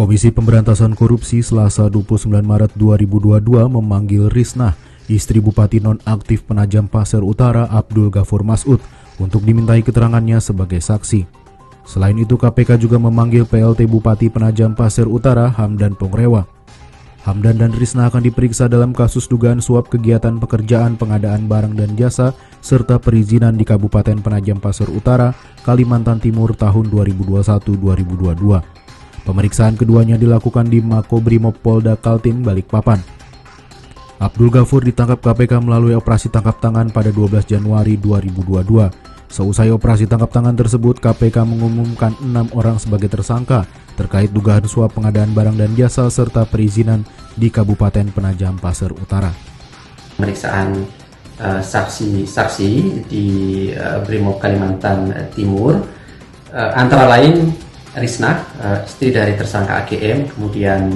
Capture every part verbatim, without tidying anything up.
Komisi Pemberantasan Korupsi Selasa dua puluh sembilan Maret dua ribu dua puluh dua memanggil Risnah, istri Bupati Nonaktif Penajam Paser Utara Abdul Gafur Mas'ud, untuk dimintai keterangannya sebagai saksi. Selain itu, K P K juga memanggil P L T Bupati Penajam Paser Utara Hamdan Pongrewa. Hamdan dan Risnah akan diperiksa dalam kasus dugaan suap kegiatan pekerjaan pengadaan barang dan jasa serta perizinan di Kabupaten Penajam Paser Utara, Kalimantan Timur tahun dua ribu dua puluh satu dua ribu dua puluh dua. Pemeriksaan keduanya dilakukan di Mako Brimob Polda Kaltim, Balikpapan. Abdul Gafur ditangkap K P K melalui operasi tangkap tangan pada dua belas Januari dua ribu dua puluh dua. Seusai operasi tangkap tangan tersebut, K P K mengumumkan enam orang sebagai tersangka terkait dugaan suap pengadaan barang dan jasa serta perizinan di Kabupaten Penajam Paser Utara. Pemeriksaan uh, saksi-saksi di uh, Brimob Kalimantan uh, Timur uh, antara lain Risnah, istri dari tersangka A G M, kemudian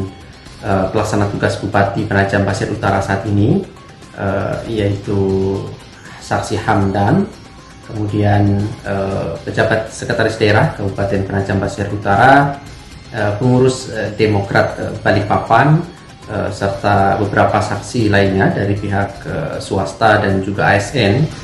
uh, pelaksana tugas Bupati Penajam Paser Utara saat ini, uh, yaitu saksi Hamdan, kemudian uh, pejabat sekretaris daerah Kabupaten Penajam Paser Utara, uh, pengurus uh, Demokrat uh, Balikpapan, uh, serta beberapa saksi lainnya dari pihak uh, swasta dan juga A S N.